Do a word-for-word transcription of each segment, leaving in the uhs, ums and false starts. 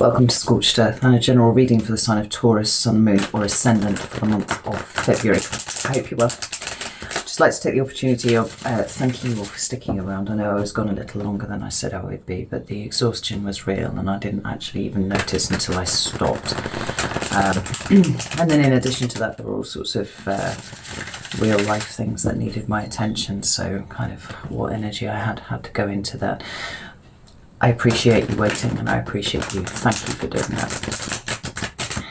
welcome to Scorched Earth and a general reading for the sign of Taurus, Sun, Moon or Ascendant for the month of February. I hope you're well. I'd just like to take the opportunity of uh, thanking you all for sticking around. I know I was gone a little longer than I said I would be, but the exhaustion was real and I didn't actually even notice until I stopped. Um, and then in addition to that, there were all sorts of uh, real life things that needed my attention, so kind of what energy I had had to go into that. I appreciate you waiting and I appreciate you. Thank you for doing that.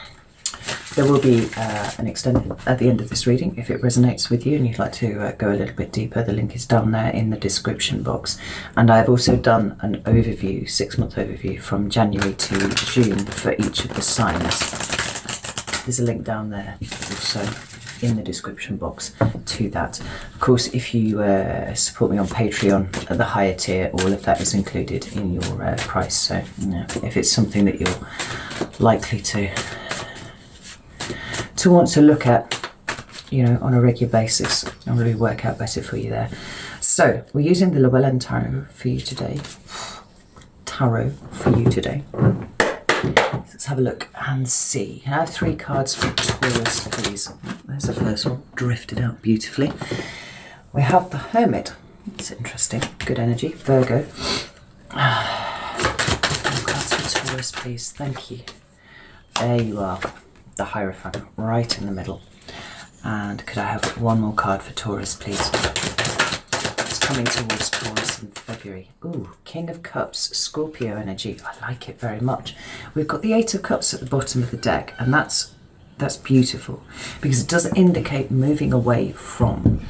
There will be uh, an extended at the end of this reading if it resonates with you and you'd like to uh, go a little bit deeper. The link is down there in the description box. And I've also done an overview, six-month overview from January to June for each of the signs. There's a link down there also in the description box to that. Of course, if you uh, support me on Patreon at the higher tier, all of that is included in your uh, price. So you know, if it's something that you're likely to to want to look at, you know, on a regular basis, it'll really work out better for you there. So we're using the Llewellyn Tarot for you today. Tarot for you today. Let's have a look and see. Can I have three cards for Taurus, please? There's the first one, drifted out beautifully. We have the Hermit. It's interesting. Good energy. Virgo. More cards for Taurus, please. Thank you. There you are. The Hierophant, right in the middle. And could I have one more card for Taurus, please? Coming towards Taurus in February. Ooh, King of Cups, Scorpio energy. I like it very much. We've got the Eight of Cups at the bottom of the deck, and that's that's beautiful because it does indicate moving away from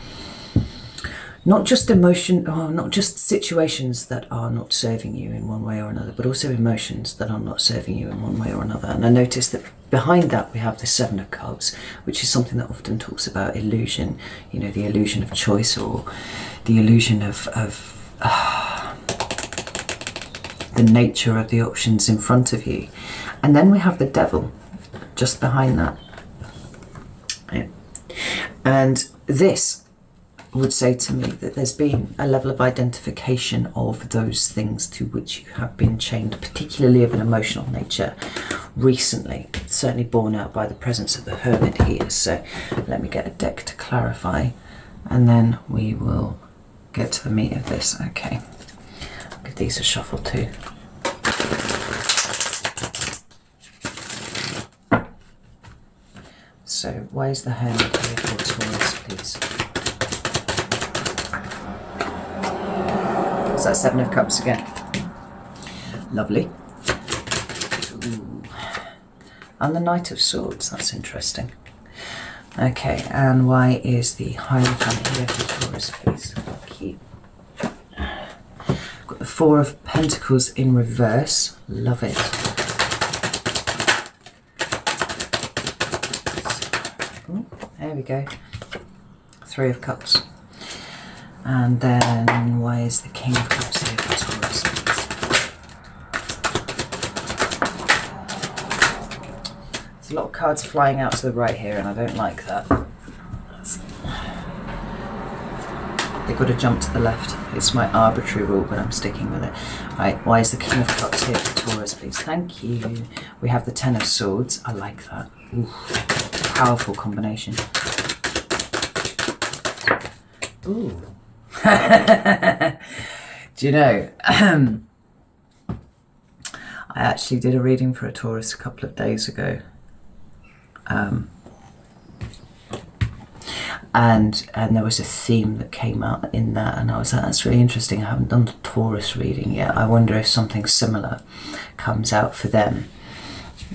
not just emotion, or not just situations that are not serving you in one way or another, but also emotions that are not serving you in one way or another. And I noticed that behind that we have the Seven of Cups, which is something that often talks about illusion, you know, the illusion of choice or the illusion of, of uh, the nature of the options in front of you. And then we have the Devil just behind that. Yeah. And this would say to me that there's been a level of identification of those things to which you have been chained, particularly of an emotional nature recently. It's certainly borne out by the presence of the Hermit here. So let me get a deck to clarify and then we will get to the meat of this. Okay, I'll give these a shuffle too. So why is the Hermit here for Taurus, please? That Seven of Cups again. Lovely. Ooh. And the Knight of Swords, that's interesting. Okay, and why is the Hierophant here for Taurus, please? Thank you. Got the Four of Pentacles in reverse. Love it. Ooh, there we go. Three of Cups. And then, why is the King of Cups here for Taurus, please? There's a lot of cards flying out to the right here, and I don't like that. That's... They've got to jump to the left. It's my arbitrary rule, but I'm sticking with it. Right, why is the King of Cups here for Taurus, please? Thank you. We have the Ten of Swords. I like that. Ooh, powerful combination. Ooh. Do you know, um, I actually did a reading for a Taurus a couple of days ago, um, and and there was a theme that came out in that, and I was like, that's really interesting, I haven't done the Taurus reading yet, I wonder if something similar comes out for them.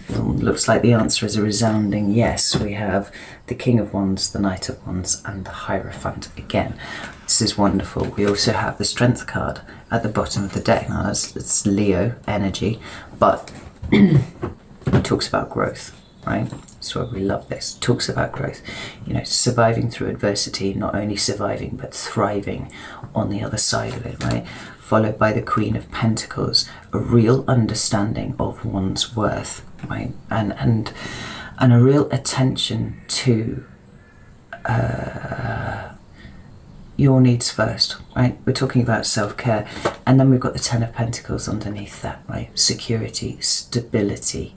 Well, looks like the answer is a resounding yes. We have the King of Wands, the Knight of Wands and the Hierophant again. This is wonderful. We also have the Strength card at the bottom of the deck. Now that's, it's Leo energy, but it talks about growth, right? So we love this. It talks about growth, you know, surviving through adversity, not only surviving but thriving on the other side of it, right? Followed by the Queen of Pentacles, a real understanding of one's worth, right? And and and a real attention to uh, your needs first, right? We're talking about self-care. And then we've got the Ten of Pentacles underneath that, right? Security, stability.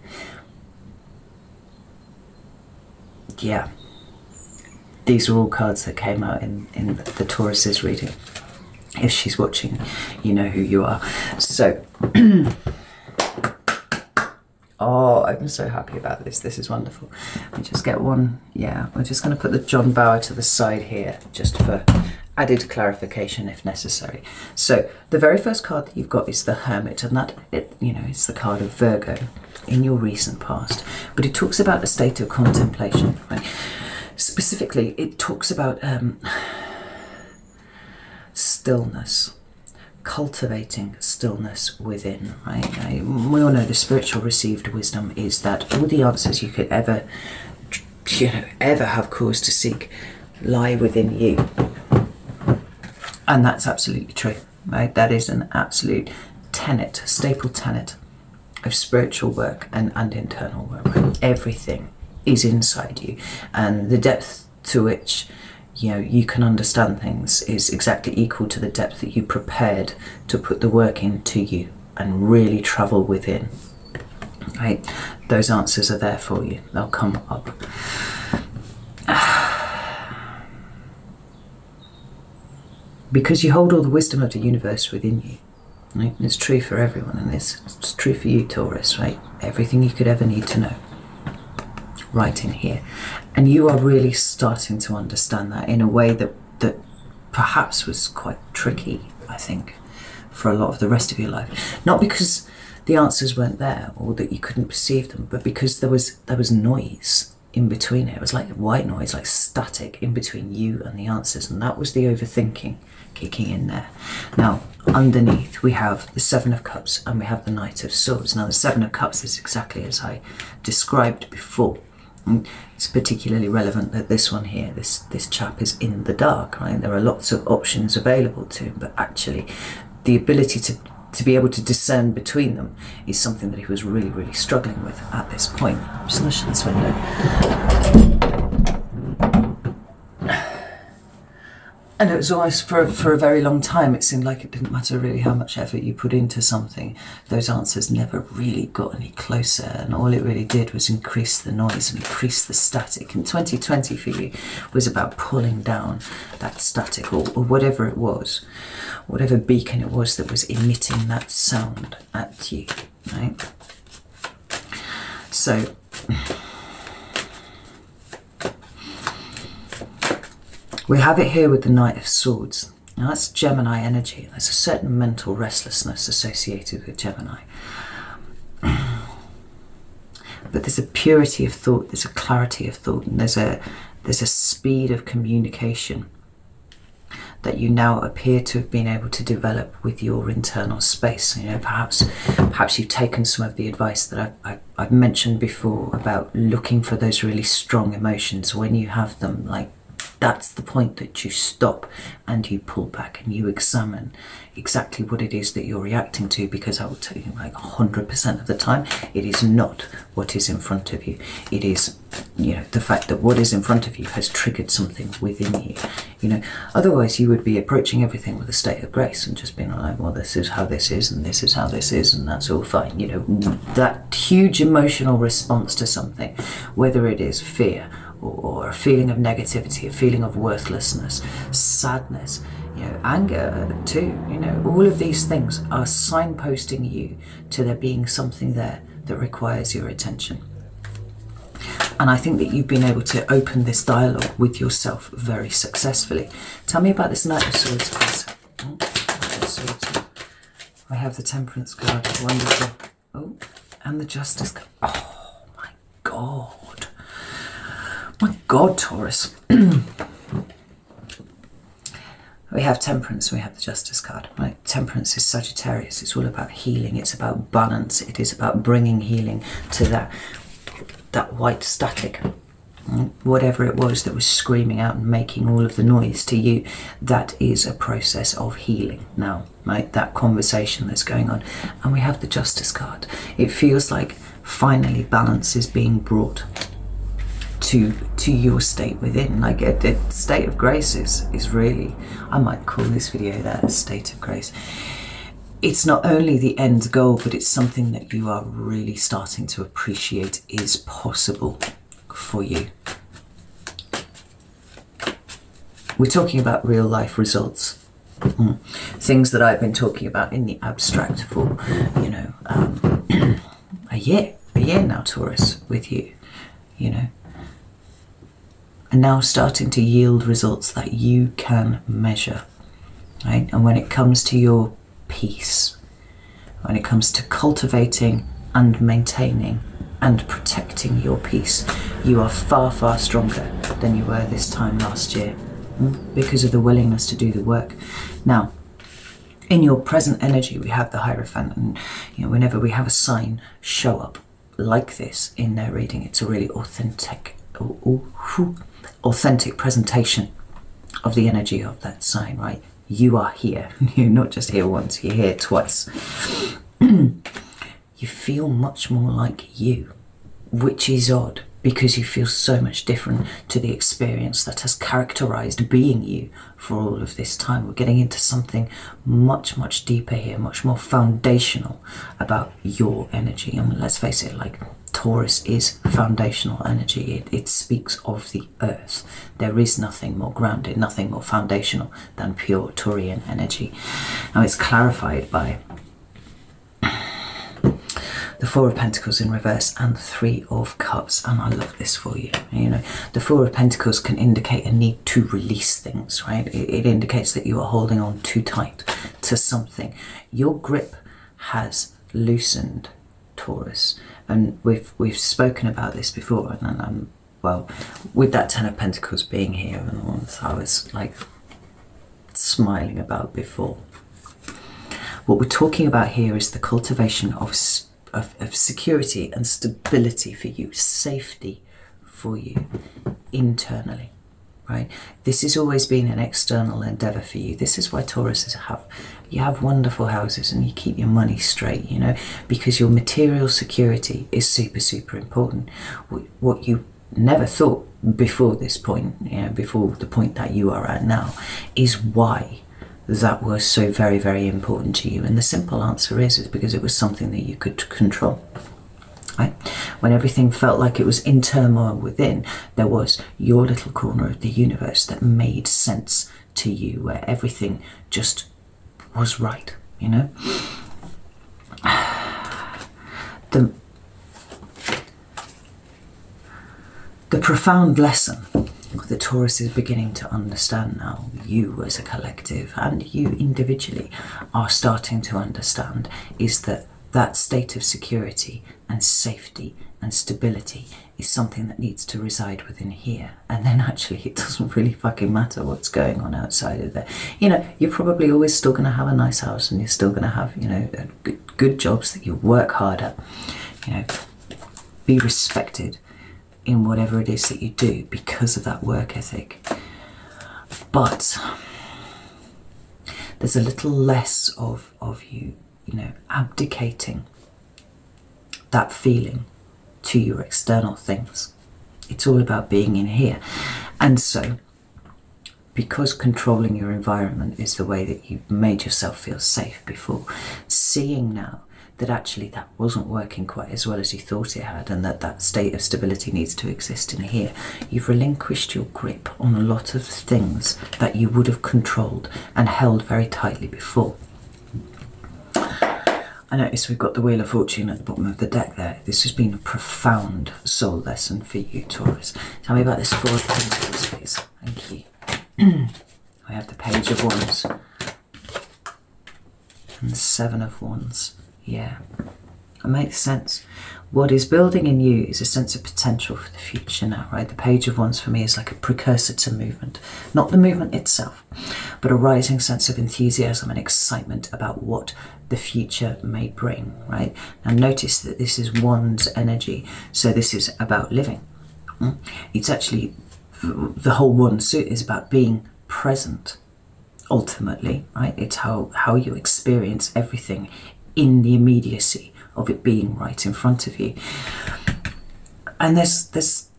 Yeah. These are all cards that came out in, in the Taurus's reading. If she's watching, you know who you are. So, oh, I'm so happy about this. This is wonderful. Let me just get one. Yeah, we're just going to put the John Bauer to the side here just for added clarification if necessary. So the very first card that you've got is the Hermit, and that, it, you know, it's the card of Virgo in your recent past. But it talks about a state of contemplation, right? Specifically, it talks about um, stillness, cultivating stillness within, right? I, we all know the spiritual received wisdom is that all the answers you could ever, you know, ever have cause to seek lie within you. And that's absolutely true, right? That is an absolute tenet, staple tenet of spiritual work and, and internal work, right? Everything is inside you, and the depth to which, you know, you can understand things is exactly equal to the depth that you prepared to put the work into you and really travel within, right? Those answers are there for you. They'll come up. Because you hold all the wisdom of the universe within you, right? It's true for everyone, and it's, it's true for you, Taurus, right? Everything you could ever need to know, right in here. And you are really starting to understand that in a way that that perhaps was quite tricky, I think, for a lot of the rest of your life. Not because the answers weren't there or that you couldn't perceive them, but because there was there was noise in between it. It was like white noise, like static in between you and the answers, and that was the overthinking kicking in there. Now underneath we have the Seven of Cups and we have the Knight of Swords. Now the Seven of Cups is exactly as I described before. It's particularly relevant that this one here, this this chap is in the dark, right? There are lots of options available to him, but actually the ability to, to be able to discern between them is something that he was really, really struggling with at this point. I'm just going to shut this window. And it was always, for, for a very long time, it seemed like it didn't matter really how much effort you put into something. Those answers never really got any closer, and all it really did was increase the noise and increase the static. And twenty twenty for you was about pulling down that static, or, or whatever it was, whatever beacon it was that was emitting that sound at you, right? So... we have it here with the Knight of Swords. Now that's Gemini energy. There's a certain mental restlessness associated with Gemini. But there's a purity of thought, there's a clarity of thought, and there's a, there's a speed of communication that you now appear to have been able to develop with your internal space. You know, perhaps perhaps you've taken some of the advice that I, I, I've mentioned before about looking for those really strong emotions. When you have them, like, that's the point that you stop and you pull back and you examine exactly what it is that you're reacting to, because I will tell you, like one hundred percent of the time, it is not what is in front of you. It is, you know, the fact that what is in front of you has triggered something within you. You know, otherwise you would be approaching everything with a state of grace and just being like, well, this is how this is and this is how this is and that's all fine. You know, that huge emotional response to something, whether it is fear, or a feeling of negativity, a feeling of worthlessness, sadness, you know, anger too, you know, all of these things are signposting you to there being something there that requires your attention. And I think that you've been able to open this dialogue with yourself very successfully. Tell me about this Knight of Swords, please. I have the Temperance card, wonderful. Oh, and the Justice card. Oh my God. My God, Taurus. We have Temperance, we have the Justice card. Right? Temperance is Sagittarius. It's all about healing. It's about balance. It is about bringing healing to that, that white static. Whatever it was that was screaming out and making all of the noise to you, that is a process of healing now, right? That conversation that's going on. And we have the Justice card. It feels like finally balance is being brought to to your state within. Like a, a state of grace is is really, I might call this video that, a state of grace. It's not only the end goal, but it's something that you are really starting to appreciate is possible for you. We're talking about real life results. Mm. Things that I've been talking about in the abstract for, you know, um, a year, a year now, Taurus, with you, you know, and now starting to yield results that you can measure, right? And when it comes to your peace, when it comes to cultivating and maintaining and protecting your peace, you are far, far stronger than you were this time last year, because of the willingness to do the work. Now, in your present energy, we have the Hierophant, and you know, whenever we have a sign show up like this in their reading, it's a really authentic, authentic presentation of the energy of that sign, right? You are here. You're not just here once, you're here twice. You feel much more like you, which is odd, because you feel so much different to the experience that has characterized being you for all of this time. We're getting into something much, much deeper here, much more foundational about your energy. And let's face it, like Taurus is foundational energy. It, it speaks of the earth. There is nothing more grounded, nothing more foundational than pure Taurian energy. Now it's clarified by the Four of Pentacles in reverse and the Three of Cups. And I love this for you. You know, the Four of Pentacles can indicate a need to release things, right? It, it indicates that you are holding on too tight to something. Your grip has loosened, Taurus. And we've, we've spoken about this before. And, and um, well, with that Ten of Pentacles being here and the ones I was like smiling about before, what we're talking about here is the cultivation of spirit, Of, of security and stability for you, safety for you internally, right? This has always been an external endeavor for you. This is why Tauruses have, you have wonderful houses and you keep your money straight, you know, because your material security is super, super important. What you never thought before this point, you know, before the point that you are at now, is why that was so very, very important to you. And the simple answer is, is because it was something that you could control, right? When everything felt like it was in turmoil within, there was your little corner of the universe that made sense to you, where everything just was right, you know? The, the profound lesson the Taurus is beginning to understand now, you as a collective and you individually are starting to understand, is that that state of security and safety and stability is something that needs to reside within here. And then actually it doesn't really fucking matter what's going on outside of there. You know, you're probably always still going to have a nice house and you're still going to have, you know, good, good jobs that you work hard at, you know, be respected in whatever it is that you do because of that work ethic. But there's a little less of, of you, you know, abdicating that feeling to your external things. It's all about being in here. And so, because controlling your environment is the way that you made yourself feel safe before, seeing now that actually that wasn't working quite as well as you thought it had, and that that state of stability needs to exist in here, you've relinquished your grip on a lot of things that you would have controlled and held very tightly before. I notice we've got the Wheel of Fortune at the bottom of the deck there. This has been a profound soul lesson for you, Taurus. Tell me about this Four of Pentacles, please. Thank you. I have the Page of Wands and the Seven of Wands. Yeah, it makes sense. What is building in you is a sense of potential for the future now, right? The Page of Wands for me is like a precursor to movement. Not the movement itself, but a rising sense of enthusiasm and excitement about what the future may bring, right? Now notice that this is Wands energy, so this is about living. It's actually, the whole Wand suit is about being present, ultimately, right? It's how, how you experience everything in the immediacy of it being right in front of you. And there's, there's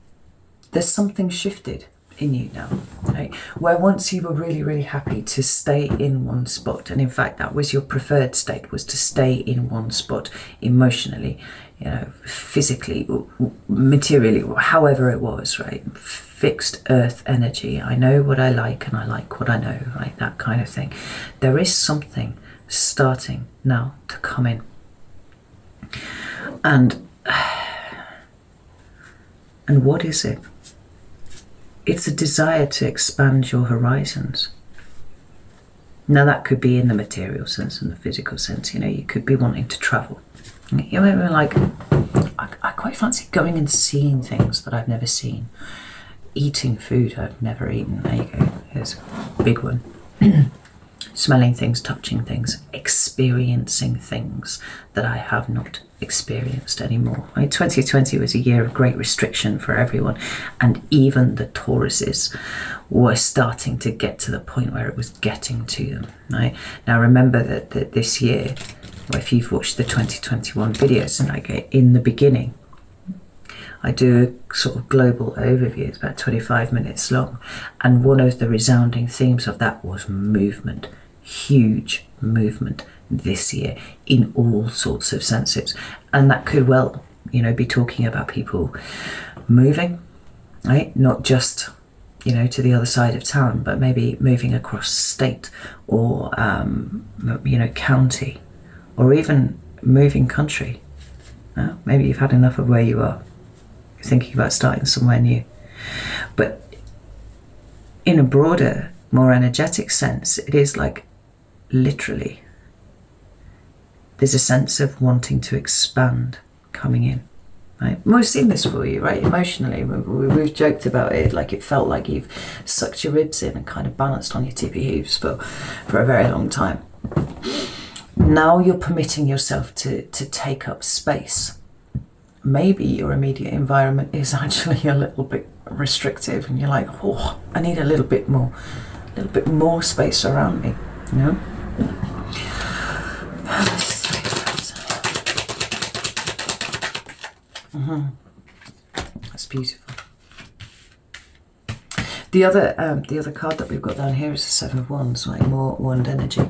there's something shifted in you now, right? Where once you were really, really happy to stay in one spot, and in fact that was your preferred state, was to stay in one spot emotionally, you know, physically, materially, however it was, right? Fixed earth energy. I know what I like and I like what I know, right? That kind of thing. There is something starting now to come in. And, and what is it? It's a desire to expand your horizons. Now that could be in the material sense and the physical sense. You know, you could be wanting to travel. You know, we're like, I, I quite fancy going and seeing things that I've never seen. Eating food I've never eaten. There you go. Here's a big one. Smelling things, touching things, experiencing things that I have not experienced anymore. I mean, twenty twenty was a year of great restriction for everyone, and even the Tauruses were starting to get to the point where it was getting to them. Right? Now remember that, that this year, if you've watched the twenty twenty-one videos, and like in the beginning, I do a sort of global overview, it's about twenty-five minutes long, and one of the resounding themes of that was movement, huge movement this year in all sorts of senses. And that could well, you know, be talking about people moving, right? Not just, you know, to the other side of town, but maybe moving across state or, um, you know, county, or even moving country. Well, maybe you've had enough of where you are. You're thinking about starting somewhere new. But in a broader, more energetic sense, it is like literally there's a sense of wanting to expand coming in. Right? We've seen this for you, right? Emotionally, we, we've joked about it, like it felt like you've sucked your ribs in and kind of balanced on your tippy hooves for, for a very long time. Now you're permitting yourself to, to take up space. Maybe your immediate environment is actually a little bit restrictive and you're like, oh, I need a little bit more, a little bit more space around me, you know? Mm-hmm. That's beautiful. The other, um, the other card that we've got down here is the Seven of Wands, like more wand energy.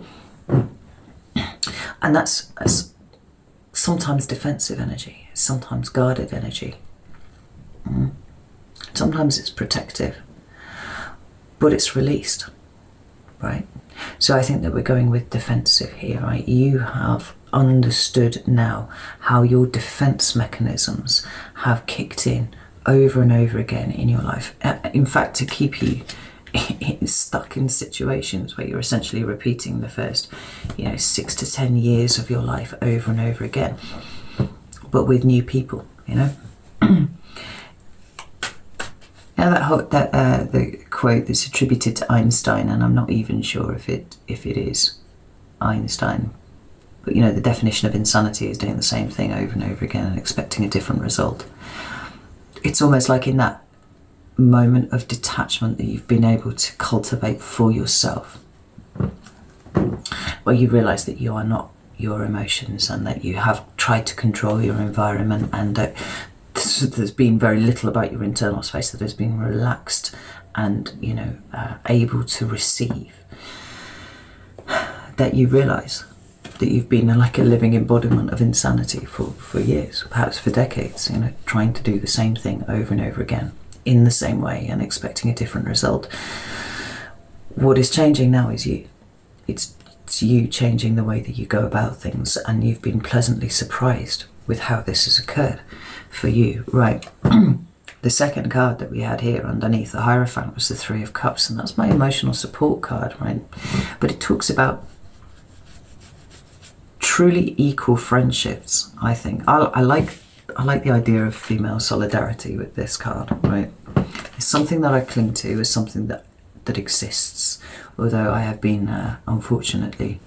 And that's, that's sometimes defensive energy, sometimes guarded energy. Mm. Sometimes it's protective, but it's released, right? So I think that we're going with defensive here, right? You have understood now how your defense mechanisms have kicked in over and over again in your life. In fact, to keep you stuck in situations where you're essentially repeating the first, you know, six to ten years of your life over and over again, but with new people, you know. Now that whole, that uh, the quote that's attributed to Einstein, and I'm not even sure if it if it is Einstein, but you know, the definition of insanity is doing the same thing over and over again and expecting a different result. It's almost like in that moment of detachment that you've been able to cultivate for yourself, where you realize that you are not your emotions and that you have tried to control your environment, and that there's been very little about your internal space that has been relaxed and, you know, uh, able to receive, that you realize that you've been like a living embodiment of insanity for, for years, perhaps for decades, you know, trying to do the same thing over and over again in the same way and expecting a different result. What is changing now is you. It's, it's you changing the way that you go about things, and you've been pleasantly surprised with how this has occurred for you, right? The second card that we had here underneath the Hierophant was the Three of Cups, and that's my emotional support card, right? But it talks about truly equal friendships, I think. I, I like I like the idea of female solidarity with this card, right? It's something that I cling to, is something that, that exists, although I have been, uh, unfortunately,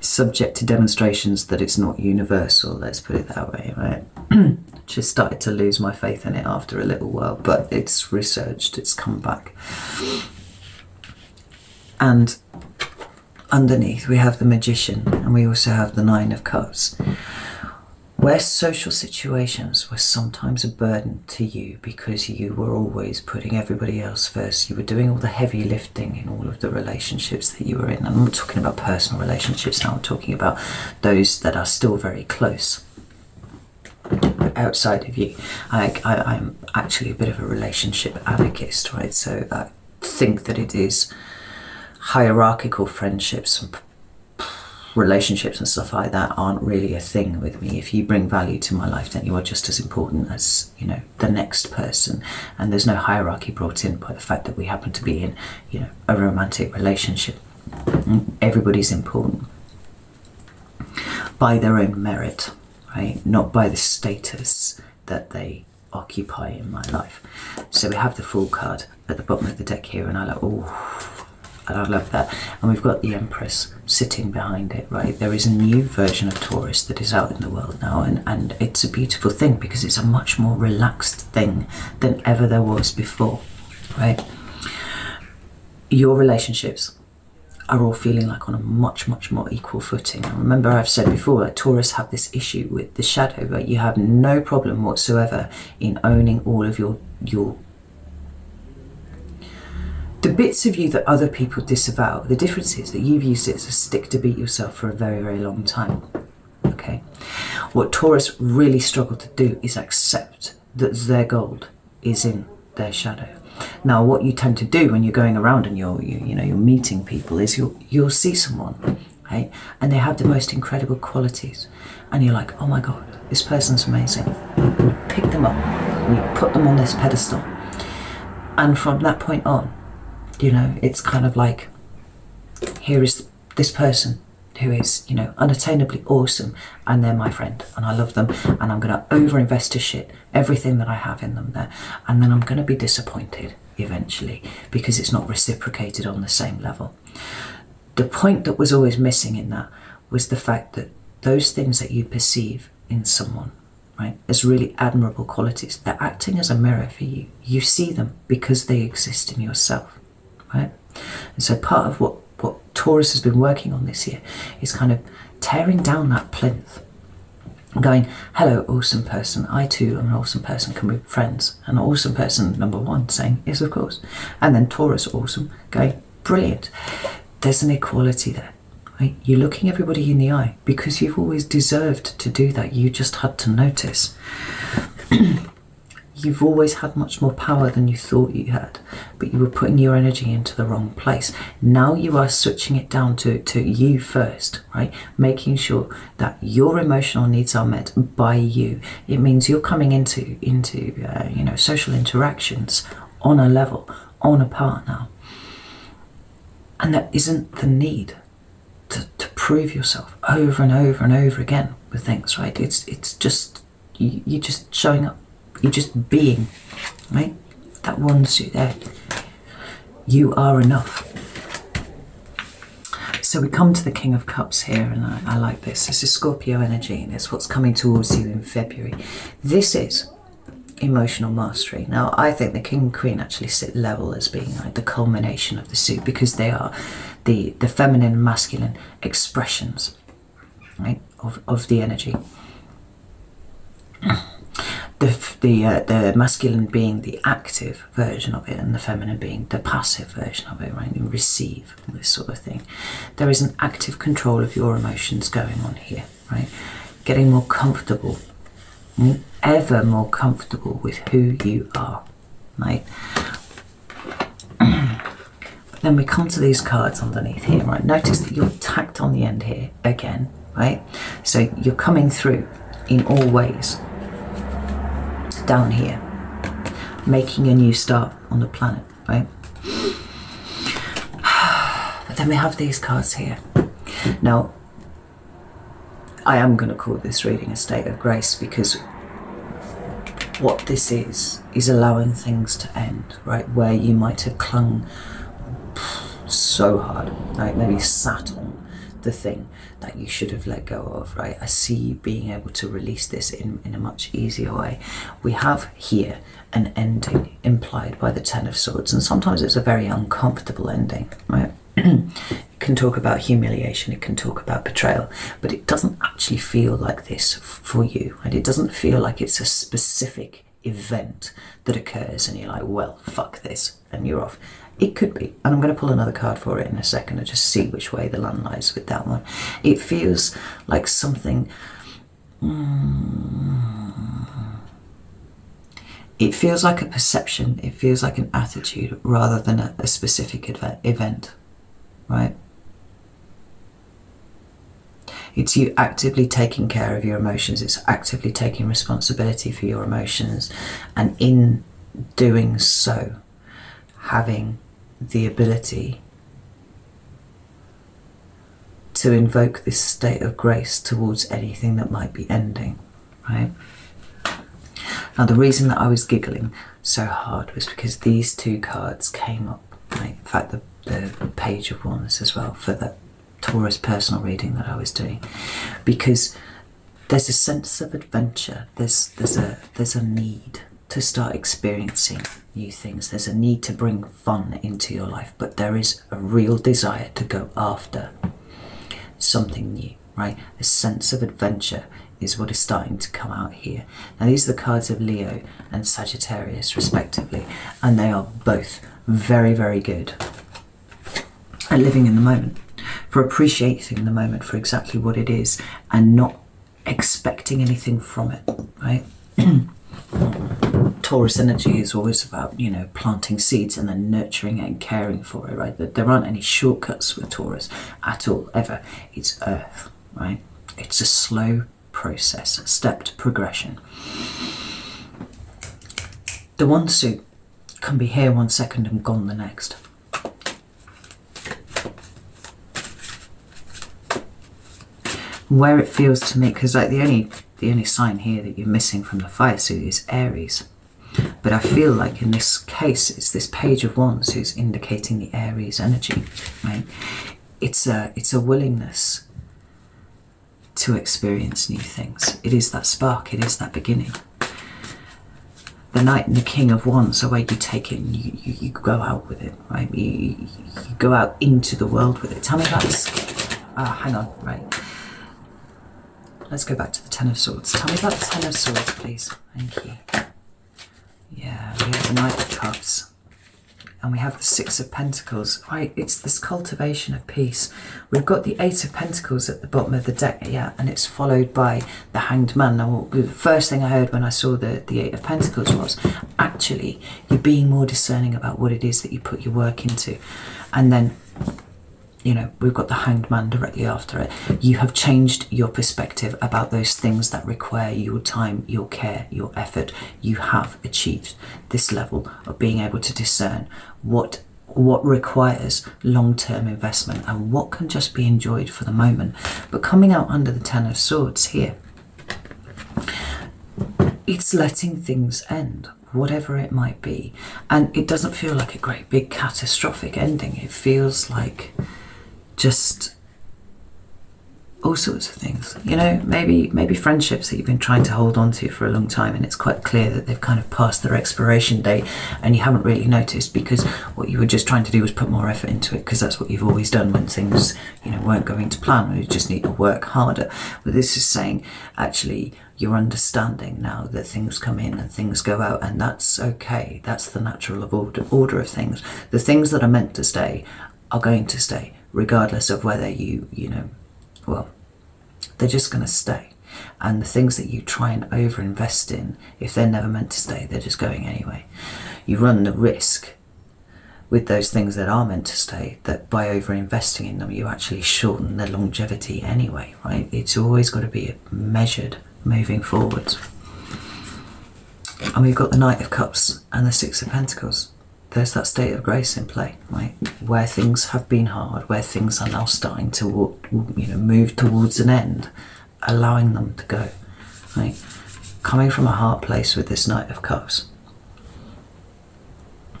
subject to demonstrations that it's not universal, let's put it that way, right? Just started to lose my faith in it after a little while, but it's resurged, it's come back. And underneath we have the Magician, and we also have the Nine of Cups. where social situations were sometimes a burden to you because you were always putting everybody else first. You were doing all the heavy lifting in all of the relationships that you were in. And I'm not talking about personal relationships now, I'm talking about those that are still very close. Outside of you, I, I, I'm actually a bit of a relationship anarchist, right? So I think that it is hierarchical friendships and relationships and stuff like that aren't really a thing with me. If you bring value to my life, then you are just as important as, you know, the next person. And there's no hierarchy brought in by the fact that we happen to be in, you know, a romantic relationship. Everybody's important by their own merit. Right? Not by the status that they occupy in my life. So we have the Fool card at the bottom of the deck here, and I like, oh, I love that. And we've got the Empress sitting behind it, right? There is a new version of Taurus that is out in the world now, and, and it's a beautiful thing because it's a much more relaxed thing than ever there was before, right? Your relationships are all feeling like on a much, much more equal footing. And remember, I've said before that like, Taurus have this issue with the shadow, but you have no problem whatsoever in owning all of your, your, the bits of you that other people disavow. The difference is that you've used it as a stick to beat yourself for a very, very long time, okay? What Taurus really struggle to do is accept that their gold is in their shadow. Now, what you tend to do when you're going around and you're, you, you know, you're meeting people is you'll, you'll see someone, right? And they have the most incredible qualities. And you're like, oh my God, this person's amazing. And you pick them up and you put them on this pedestal. And from that point on, you know, it's kind of like, here is this person who is, you know, unattainably awesome, and they're my friend, and I love them, and I'm going to overinvest to shit everything that I have in them there, and then I'm going to be disappointed eventually because it's not reciprocated on the same level. The point that was always missing in that was the fact that those things that you perceive in someone, right, as really admirable qualities, they're acting as a mirror for you. You see them because they exist in yourself, right? And so part of what What Taurus has been working on this year is kind of tearing down that plinth and going, hello, awesome person, I too am an awesome person, can we be friends? And awesome person number one saying, yes, of course. And then Taurus, awesome, going, brilliant. There's an equality there. Right? You're looking everybody in the eye because you've always deserved to do that. You just had to notice. You've always had much more power than you thought you had, but you were putting your energy into the wrong place. Now you are switching it down to, to you first, right? Making sure that your emotional needs are met by you. It means you're coming into, into uh, you know, social interactions on a level, on a part now. And there isn't the need to, to prove yourself over and over and over again with things, right? It's, it's just, you, you're just showing up. You're just being, right? That one suit there. You are enough. So we come to the King of Cups here, and I, I like this. This is Scorpio energy, and it's what's coming towards you in February. This is emotional mastery. Now, I think the King and Queen actually sit level as being like the culmination of the suit because they are the, the feminine and masculine expressions, right, of, of the energy. The, the, uh, the masculine being the active version of it and the feminine being the passive version of it, right? You receive this sort of thing. There is an active control of your emotions going on here, right? Getting more comfortable, ever more comfortable with who you are, right? But then we come to these cards underneath here, right? Notice that you're tacked on the end here again, right? So you're coming through in all ways. Down here, making a new start on the planet, right? But then we have these cards here. Now, I am going to call this reading a state of grace because what this is, is allowing things to end, right? Where you might have clung so hard, right? Maybe sat on the thing that you should have let go of, right? I see you being able to release this in, in a much easier way. We have here an ending implied by the Ten of Swords, and sometimes it's a very uncomfortable ending, right? It can talk about humiliation, it can talk about betrayal, but it doesn't actually feel like this for you, and it doesn't feel like it's a specific event that occurs and you're like, well, fuck this, and you're off. It could be, and I'm going to pull another card for it in a second and just see which way the land lies with that one. It feels like something... Mm, it feels like a perception, it feels like an attitude rather than a, a specific event, right? It's you actively taking care of your emotions, it's actively taking responsibility for your emotions, and in doing so, having the ability to invoke this state of grace towards anything that might be ending, right? Now, the reason that I was giggling so hard was because these two cards came up, right? In fact, the, the Page of Wands as well, for that Taurus personal reading that I was doing, because there's a sense of adventure, there's, there's, a, there's a need to start experiencing new things, there's a need to bring fun into your life, but there is a real desire to go after something new, right? A sense of adventure is what is starting to come out here. Now, these are the cards of Leo and Sagittarius respectively, and they are both very, very good at living in the moment, for appreciating the moment for exactly what it is and not expecting anything from it, right? Taurus energy is always about, you know, planting seeds and then nurturing it and caring for it, right? There aren't any shortcuts with Taurus at all, ever. It's earth, right? It's a slow process, a stepped progression. The one suit can be here one second and gone the next. Where it feels to me, because like the only the only sign here that you're missing from the fire suit is Aries, but I feel like in this case it's this Page of Wands who's indicating the Aries energy, right? It's a it's a willingness to experience new things. It is that spark. It is that beginning. The Knight and the King of Wands are where you take it and you, you, you go out with it, right? You, you go out into the world with it. Tell me about this. Ah, hang on, right. Let's go back to the Ten of Swords. Tell me about the Ten of Swords, please. Thank you. Yeah, we have the Knight of Cups. And we have the Six of Pentacles. Right, it's this cultivation of peace. We've got the Eight of Pentacles at the bottom of the deck, yeah, and it's followed by the Hanged Man. Now, the first thing I heard when I saw the, the Eight of Pentacles was, actually, you're being more discerning about what it is that you put your work into. And then... you know, we've got the Hanged Man directly after it. You have changed your perspective about those things that require your time, your care, your effort. You have achieved this level of being able to discern what what requires long-term investment and what can just be enjoyed for the moment. But coming out under the Ten of Swords here, it's letting things end, whatever it might be. And it doesn't feel like a great big catastrophic ending. It feels like... just all sorts of things, you know, maybe maybe friendships that you've been trying to hold on to for a long time, and it's quite clear that they've kind of passed their expiration date and you haven't really noticed, because what you were just trying to do was put more effort into it, because that's what you've always done when things, you know, weren't going to plan. You just need to work harder. But this is saying, actually, you're understanding now that things come in and things go out, and that's okay. That's the natural order, order of things. The things that are meant to stay are going to stay, regardless of whether you, you know, well, they're just going to stay. And the things that you try and overinvest in, if they're never meant to stay, they're just going anyway. You run the risk with those things that are meant to stay, that by overinvesting in them, you actually shorten their longevity anyway, right? It's always got to be measured moving forwards. And we've got the Knight of Cups and the Six of Pentacles. There's that state of grace in play, right? Where things have been hard, where things are now starting to walk, you know, move towards an end, allowing them to go, right? Coming from a hard place with this Knight of Cups.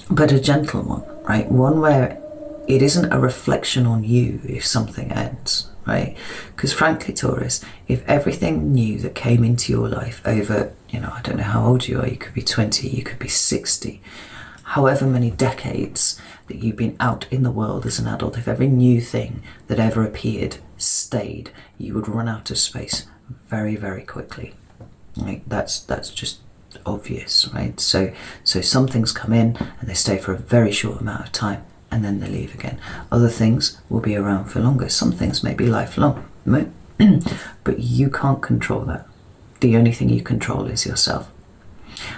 But a gentle one, right? One where it isn't a reflection on you if something ends, right? Because frankly, Taurus, if everything new that came into your life over, you know, I don't know how old you are, you could be twenty, you could be sixty, however many decades that you've been out in the world as an adult, if every new thing that ever appeared stayed, you would run out of space very, very quickly. Like that's that's just obvious, right? So so some things come in and they stay for a very short amount of time and then they leave again. Other things will be around for longer. Some things may be lifelong, right? But you can't control that. The only thing you control is yourself.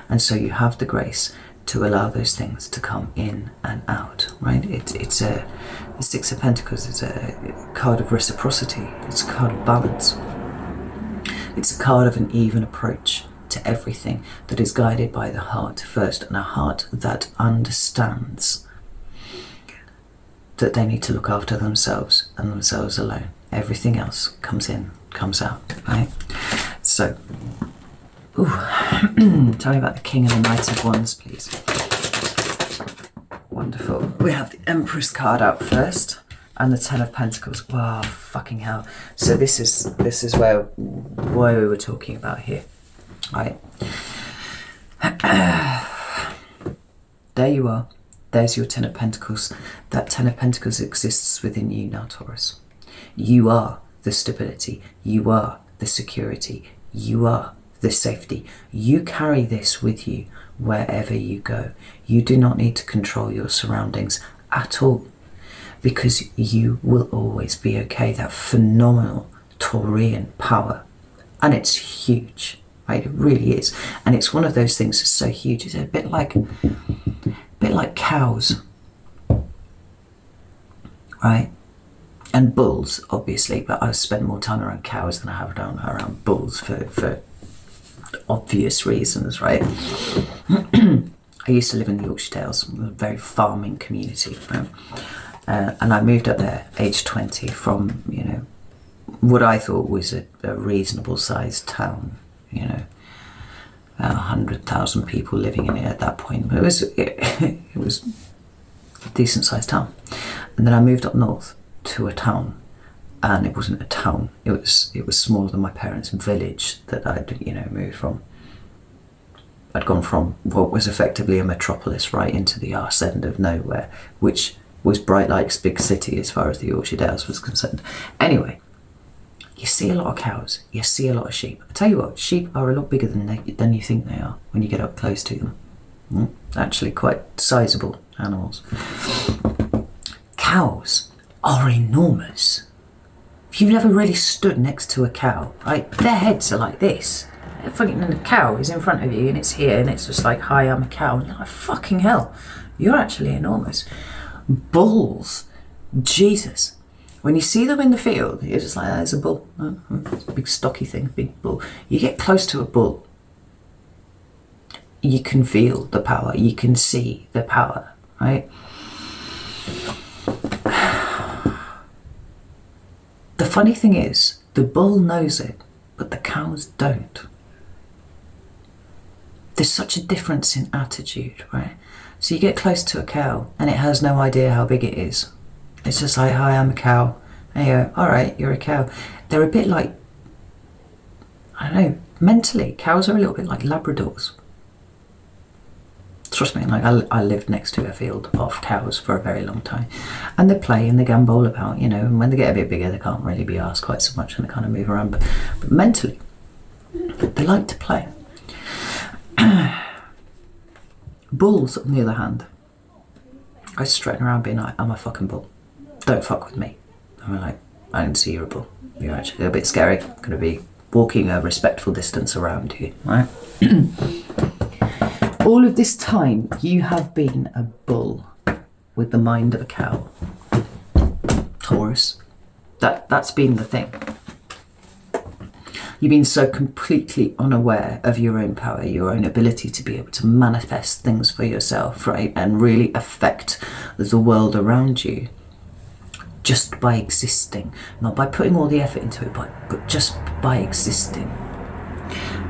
And so you have the grace to allow those things to come in and out, right? It, it's a the Six of Pentacles. It's a card of reciprocity. It's a card of balance. It's a card of an even approach to everything that is guided by the heart first, and a heart that understands that they need to look after themselves and themselves alone. Everything else comes in, comes out, right? So, ooh, tell me about the King and the Knight of Wands, please. Wonderful. We have the Empress card out first, and the Ten of Pentacles. Wow, fucking hell. So this is this is where why we were talking about here, right? There you are. There's your Ten of Pentacles. That Ten of Pentacles exists within you now, Taurus. You are the stability. You are the security. You are the safety. You carry this with you wherever you go. You do not need to control your surroundings at all, because you will always be okay. That phenomenal Taurian power, and it's huge, right? It really is. And it's one of those things that's so huge. It's a bit like a bit like cows, right? And bulls, obviously, but I spend more time around cows than I have around, around bulls for, for obvious reasons, right? I used to live in the Yorkshire Dales, a very farming community, right? Uh, and I moved up there age twenty from, you know, what I thought was a, a reasonable sized town, you know, about one hundred thousand people living in it at that point. But it was, it, it was a decent sized town. And then I moved up north to a town, and it wasn't a town. It was it was smaller than my parents' village that I'd, you know, moved from. I'd gone from what was effectively a metropolis right into the arse end of nowhere, which was Bright Light's big city as far as the Yorkshire Dales was concerned. Anyway, you see a lot of cows, you see a lot of sheep. I tell you what, sheep are a lot bigger than they, than you think they are when you get up close to them. Mm, actually, quite sizable animals. Cows are enormous. If you've never really stood next to a cow, right? Their heads are like this. A fucking cow is in front of you and it's here and it's just like, hi, I'm a cow. And you're like, fucking hell, you're actually enormous. Bulls, Jesus. When you see them in the field, you're just like, there's a bull. Oh, it's a big stocky thing, big bull. You get close to a bull, you can feel the power, you can see the power, right? The funny thing is, the bull knows it, but the cows don't. There's such a difference in attitude, right? So you get close to a cow and it has no idea how big it is. It's just like, hi, I'm a cow. And you go, all right, you're a cow. They're a bit like, I don't know, mentally, cows are a little bit like Labradors. Trust me, like I, I lived next to a field of cows for a very long time, and they play and they gambol about, you know, and when they get a bit bigger they can't really be asked quite so much and they kind of move around, but, but mentally they like to play. Bulls, on the other hand, I was strutting around being like, I'm a fucking bull, don't fuck with me. And we're like, I didn't see you're a bull, you're actually a bit scary, I'm going to be walking a respectful distance around you, right? All of this time, you have been a bull with the mind of a cow, Taurus. That, that's been the thing. You've been so completely unaware of your own power, your own ability to be able to manifest things for yourself, right? And really affect the world around you just by existing. Not by putting all the effort into it, but, but just by existing.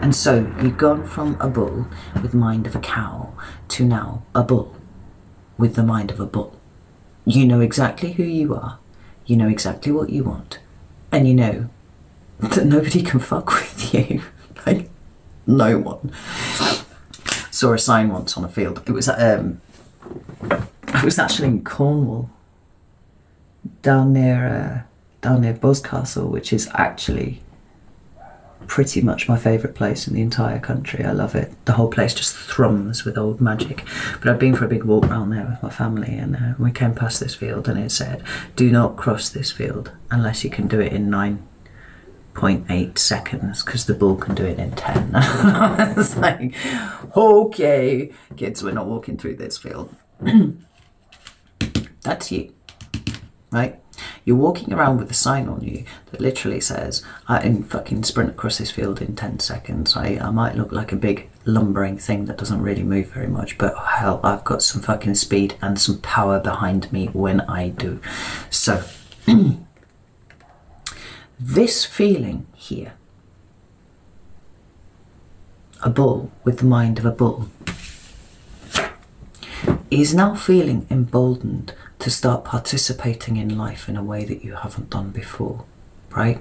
And so you've gone from a bull with the mind of a cow to now a bull with the mind of a bull. You know exactly who you are, you know exactly what you want, and you know that nobody can fuck with you. Like, no one. Saw a sign once on a field. It was um, it was actually in Cornwall, down near, uh, down near Boscastle, which is actually pretty much my favourite place in the entire country. I love it. The whole place just thrums with old magic. But I've been for a big walk round there with my family, and uh, we came past this field and it said, do not cross this field unless you can do it in nine point eight seconds, because the bull can do it in ten. I was like, okay, kids, we're not walking through this field. That's you, right? You're walking around with a sign on you that literally says, I can fucking sprint across this field in ten seconds. I, I might look like a big lumbering thing that doesn't really move very much, but hell, I've got some fucking speed and some power behind me when I do. So, this feeling here, a bull with the mind of a bull, is now feeling emboldened to start participating in life in a way that you haven't done before, right?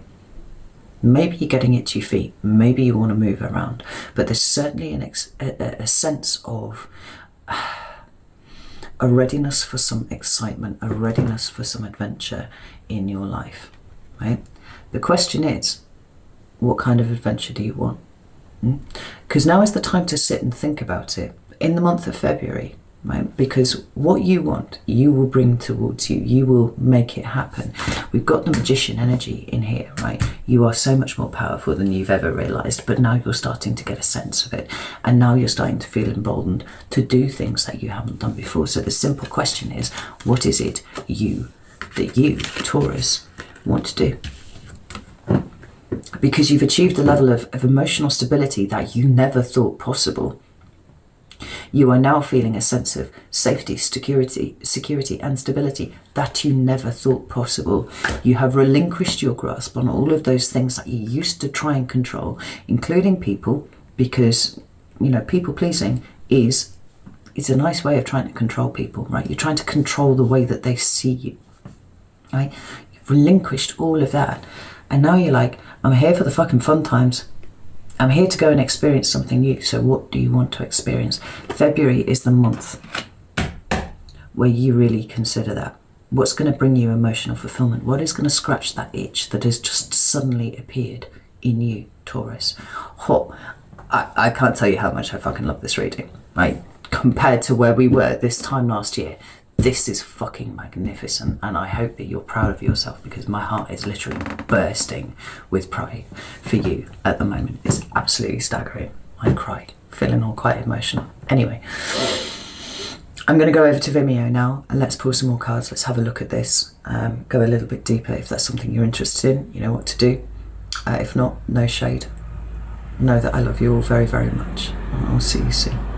Maybe you're getting itchy feet, maybe you want to move around, but there's certainly an ex a, a sense of uh, a readiness for some excitement, a readiness for some adventure in your life, right? The question is, what kind of adventure do you want? Because hmm? now is the time to sit and think about it. In the month of February, right? Because what you want, you will bring towards you. You will make it happen. We've got the magician energy in here, right? You are so much more powerful than you've ever realised, but now you're starting to get a sense of it. And now you're starting to feel emboldened to do things that you haven't done before. So the simple question is, what is it you, that you, Taurus, want to do? Because you've achieved a level of, of emotional stability that you never thought possible. You are now feeling a sense of safety, security, security and stability that you never thought possible. You have relinquished your grasp on all of those things that you used to try and control, including people, because, you know, people pleasing is, it's a nice way of trying to control people, right? You're trying to control the way that they see you, right? You've relinquished all of that. And now you're like, I'm here for the fucking fun times. I'm here to go and experience something new. So what do you want to experience? February is the month where you really consider that. What's going to bring you emotional fulfillment? What is going to scratch that itch that has just suddenly appeared in you, Taurus? Oh, I, I can't tell you how much I fucking love this reading, right? Compared to where we were this time last year, this is fucking magnificent, and I hope that you're proud of yourself, because my heart is literally bursting with pride for you at the moment. It's absolutely staggering. I cried, feeling all quite emotional. Anyway, I'm going to go over to Vimeo now and let's pull some more cards. Let's have a look at this, um, go a little bit deeper. If that's something you're interested in, you know what to do. Uh, if not, no shade. Know that I love you all very, very much. I'll see you soon.